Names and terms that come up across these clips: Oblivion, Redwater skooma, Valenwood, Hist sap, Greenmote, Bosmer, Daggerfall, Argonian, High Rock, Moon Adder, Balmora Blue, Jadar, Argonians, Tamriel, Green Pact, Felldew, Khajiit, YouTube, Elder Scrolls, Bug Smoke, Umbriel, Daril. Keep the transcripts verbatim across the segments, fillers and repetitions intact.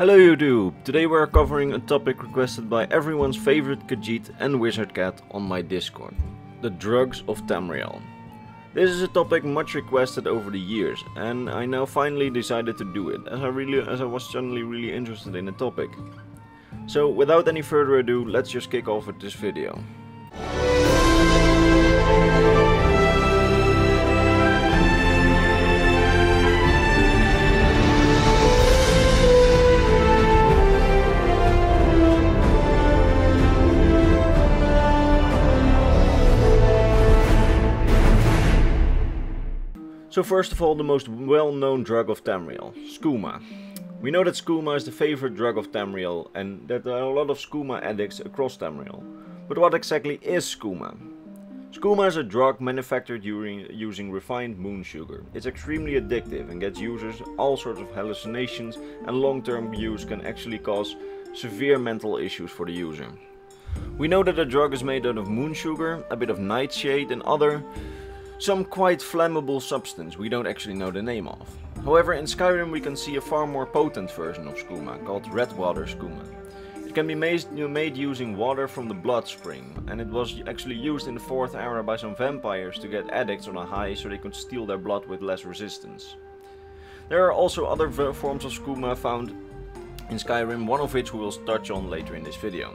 Hello YouTube! Today we are covering a topic requested by everyone's favorite Khajiit and wizard cat on my Discord. The drugs of Tamriel. This is a topic much requested over the years and I now finally decided to do it as I, really, as I was suddenly really interested in the topic. So without any further ado, let's just kick off with this video. So first of all, the most well-known drug of Tamriel, skooma. We know that skooma is the favorite drug of Tamriel and that there are a lot of skooma addicts across Tamriel. But what exactly is skooma? Skooma is a drug manufactured using refined moon sugar. It's extremely addictive and gets users all sorts of hallucinations, and long-term use can actually cause severe mental issues for the user. We know that the drug is made out of moon sugar, a bit of nightshade and other some quite flammable substance we don't actually know the name of. However, in Skyrim we can see a far more potent version of skooma called Redwater skooma. It can be made using water from the blood spring, and it was actually used in the fourth era by some vampires to get addicts on a high so they could steal their blood with less resistance. There are also other forms of skooma found in Skyrim, one of which we will touch on later in this video.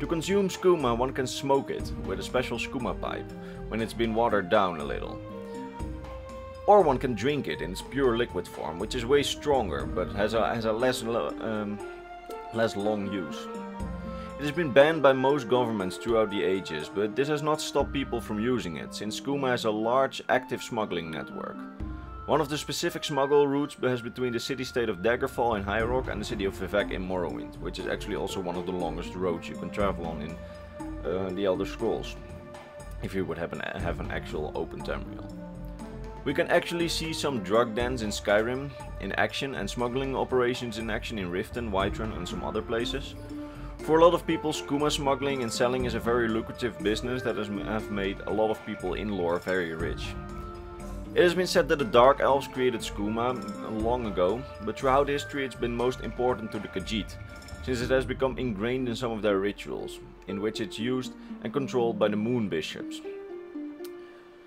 To consume skooma, one can smoke it with a special skooma pipe when it's been watered down a little. Or one can drink it in its pure liquid form, which is way stronger but has a, has a less, um, less long use. It has been banned by most governments throughout the ages, but this has not stopped people from using it, since skooma has a large active smuggling network. One of the specific smuggle routes is between the city-state of Daggerfall in High Rock and the city of Vivec in Morrowind, which is actually also one of the longest roads you can travel on in uh, the Elder Scrolls, if you would have an, have an actual open Tamriel. We can actually see some drug dens in Skyrim in action and smuggling operations in action in Riften, Whiterun and some other places. For a lot of people, skooma smuggling and selling is a very lucrative business that has have made a lot of people in lore very rich. It has been said that the Dark Elves created skooma long ago, but throughout history it's been most important to the Khajiit, since it has become ingrained in some of their rituals, in which it's used and controlled by the Moon Bishops.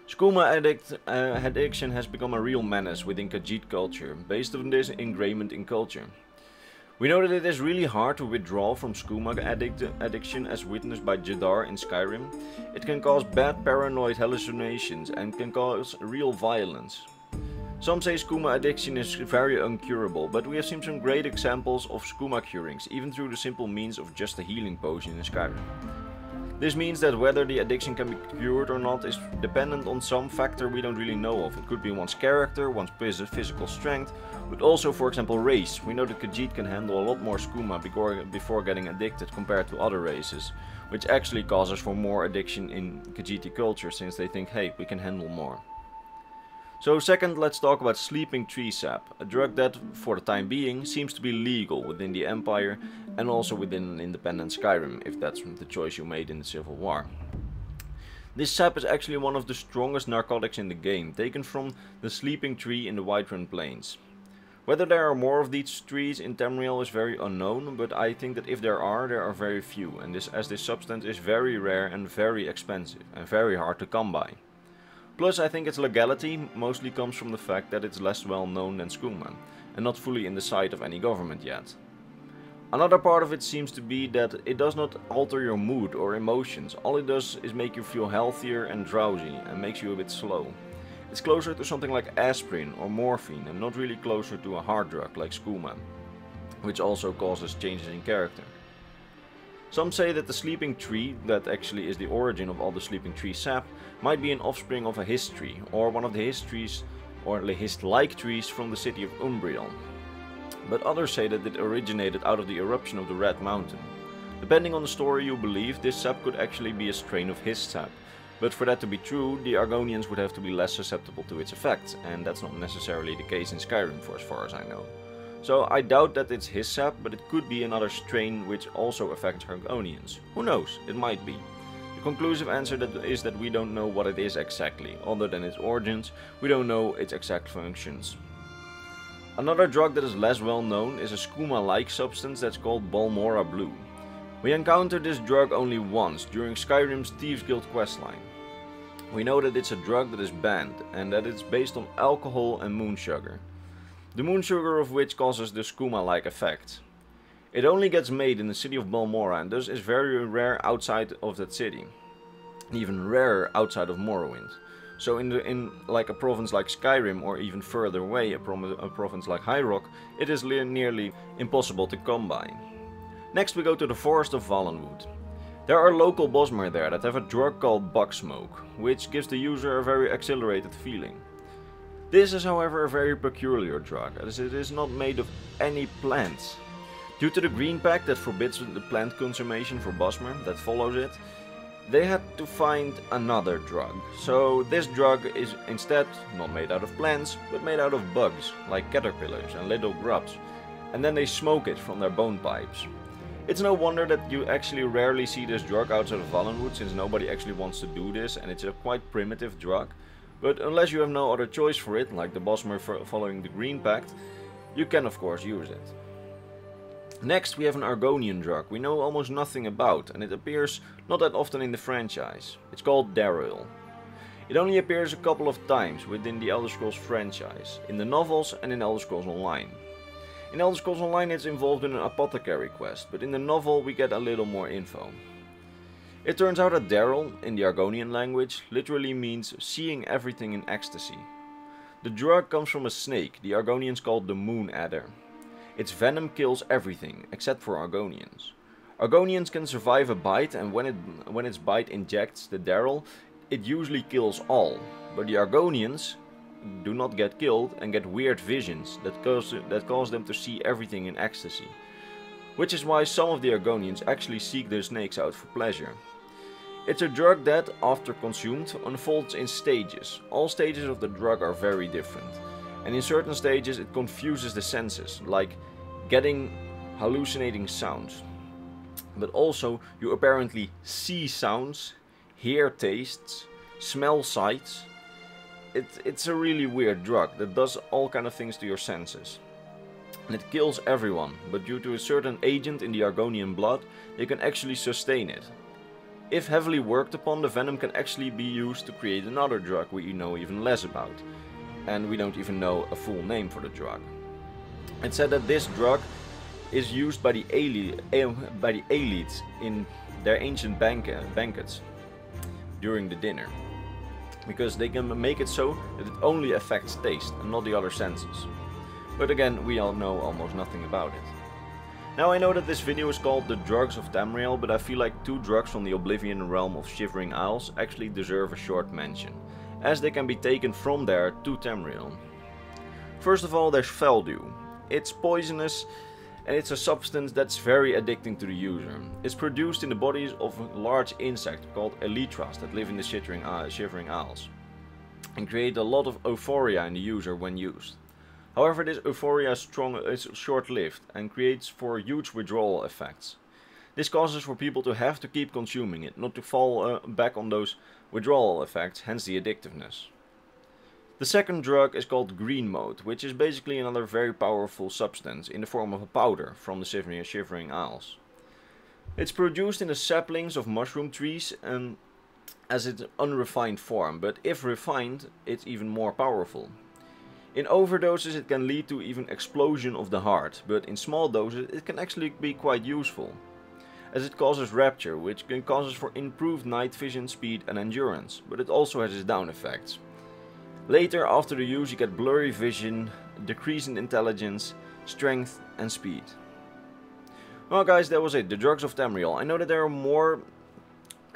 Skooma addict, uh, addiction has become a real menace within Khajiit culture, based on this ingrainment in culture. We know that it is really hard to withdraw from skooma addict addiction, as witnessed by Jadar in Skyrim. It can cause bad paranoid hallucinations and can cause real violence. Some say skooma addiction is very uncurable, but we have seen some great examples of skooma curings, even through the simple means of just a healing potion in Skyrim. This means that whether the addiction can be cured or not is dependent on some factor we don't really know of. It could be one's character, one's physical strength, but also, for example, race. We know that Khajiit can handle a lot more skooma before getting addicted compared to other races, which actually causes for more addiction in Khajiit culture, since they think, hey, we can handle more. So second, let's talk about Sleeping Tree Sap, a drug that, for the time being, seems to be legal within the Empire and also within an independent Skyrim, if that's the choice you made in the Civil War. This sap is actually one of the strongest narcotics in the game, taken from the Sleeping Tree in the Whiterun Plains. Whether there are more of these trees in Tamriel is very unknown, but I think that if there are, there are very few, and this, as this substance is very rare and very expensive, and very hard to come by. Plus, I think its legality mostly comes from the fact that it's less well known than skooma, and not fully in the sight of any government yet. Another part of it seems to be that it does not alter your mood or emotions. All it does is make you feel healthier and drowsy, and makes you a bit slow. It's closer to something like aspirin or morphine, and not really closer to a hard drug like skooma, which also causes changes in character. Some say that the sleeping tree, that actually is the origin of all the sleeping tree sap, might be an offspring of a hist tree, or one of the hist trees, or hist-like trees from the city of Umbriel. But others say that it originated out of the eruption of the Red Mountain. Depending on the story you believe, this sap could actually be a strain of hist sap, but for that to be true, the Argonians would have to be less susceptible to its effects, and that's not necessarily the case in Skyrim for as far as I know. So I doubt that it's hist sap, but it could be another strain which also affects Argonians. Who knows, it might be. The conclusive answer that is that we don't know what it is exactly. Other than its origins, we don't know its exact functions. Another drug that is less well known is a skooma-like substance that's called Balmora Blue. We encountered this drug only once, during Skyrim's Thieves Guild questline. We know that it's a drug that is banned, and that it's based on alcohol and moon sugar. The moon sugar of which causes the skooma-like effect. It only gets made in the city of Balmora and thus is very rare outside of that city. Even rarer outside of Morrowind. So in, the, in like a province like Skyrim, or even further away, a, pro a province like High Rock, it is nearly impossible to come by. Next we go to the Forest of Valenwood. There are local Bosmer there that have a drug called Bug Smoke, which gives the user a very exhilarated feeling. This is however a very peculiar drug, as it is not made of any plants. Due to the Green Pact that forbids the plant consummation for Bosmer, that follows it, they had to find another drug. So this drug is instead not made out of plants, but made out of bugs, like caterpillars and little grubs, and then they smoke it from their bone pipes. It's no wonder that you actually rarely see this drug outside of Valenwood, since nobody actually wants to do this and it's a quite primitive drug. But unless you have no other choice for it, like the Bosmer following the Green Pact, you can of course use it. Next we have an Argonian drug we know almost nothing about, and it appears not that often in the franchise. It's called Daril. It only appears a couple of times within the Elder Scrolls franchise, in the novels and in Elder Scrolls Online. In Elder Scrolls Online it's involved in an apothecary quest, but in the novel we get a little more info. It turns out that Daril, in the Argonian language, literally means seeing everything in ecstasy. The drug comes from a snake the Argonians called the Moon Adder. Its venom kills everything, except for Argonians. Argonians can survive a bite, and when, it, when its bite injects the Daril, it usually kills all. But the Argonians do not get killed and get weird visions that cause, that cause them to see everything in ecstasy. Which is why some of the Argonians actually seek their snakes out for pleasure. It's a drug that, after consumed, unfolds in stages. All stages of the drug are very different. And in certain stages it confuses the senses, like getting hallucinating sounds. But also you apparently see sounds, hear tastes, smell sights. It, it's a really weird drug that does all kind of things to your senses. And it kills everyone, but due to a certain agent in the Argonian blood, they can actually sustain it. If heavily worked upon, the venom can actually be used to create another drug we know even less about. And we don't even know a full name for the drug. It said that this drug is used by the, elite, by the elites in their ancient banquets during the dinner, because they can make it so that it only affects taste and not the other senses. But again, we all know almost nothing about it. Now I know that this video is called The Drugs of Tamriel, but I feel like two drugs from the Oblivion realm of Shivering Isles actually deserve a short mention, as they can be taken from there to Tamriel. First of all, there's Felldew. It's poisonous and it's a substance that's very addicting to the user. It's produced in the bodies of a large insect called Elytras that live in the Shivering, uh, Shivering Isles and create a lot of euphoria in the user when used. However, this euphoria is, is short-lived and creates for huge withdrawal effects. This causes for people to have to keep consuming it, not to fall uh, back on those withdrawal effects, hence the addictiveness. The second drug is called Green Mode, which is basically another very powerful substance in the form of a powder from the Shivering Isles. It's produced in the saplings of mushroom trees and as its unrefined form, but if refined, it's even more powerful. In overdoses it can lead to even explosion of the heart, but in small doses it can actually be quite useful, as it causes rapture, which can cause for improved night vision, speed and endurance, but it also has its down effects. Later, after the use, you get blurry vision, decrease in intelligence, strength and speed. Well guys, that was it, the drugs of Tamriel. I know that there are more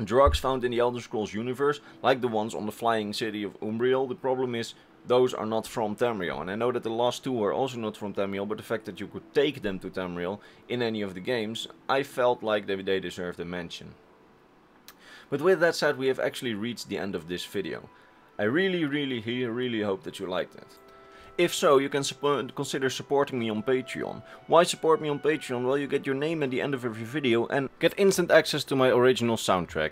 drugs found in the Elder Scrolls universe, like the ones on the flying city of Umbriel. The problem is, those are not from Tamriel, and I know that the last two are also not from Tamriel, but the fact that you could take them to Tamriel in any of the games, I felt like they, they deserved a mention. But with that said, we have actually reached the end of this video. I really, really, really hope that you liked it. If so, you can support, consider supporting me on Patreon. Why support me on Patreon? Well, you get your name at the end of every video and get instant access to my original soundtrack.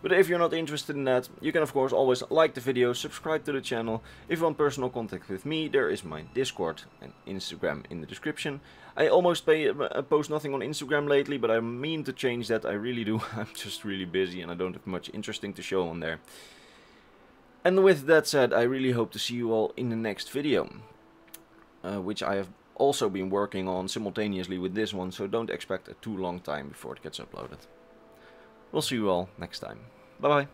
But if you're not interested in that, you can of course always like the video, subscribe to the channel. If you want personal contact with me, there is my Discord and Instagram in the description. I almost pay, uh, post nothing on Instagram lately, but I mean to change that, I really do. I'm just really busy and I don't have much interesting to show on there. And with that said, I really hope to see you all in the next video, uh, which I have also been working on simultaneously with this one, so don't expect a too long time before it gets uploaded. We'll see you all next time. Bye bye.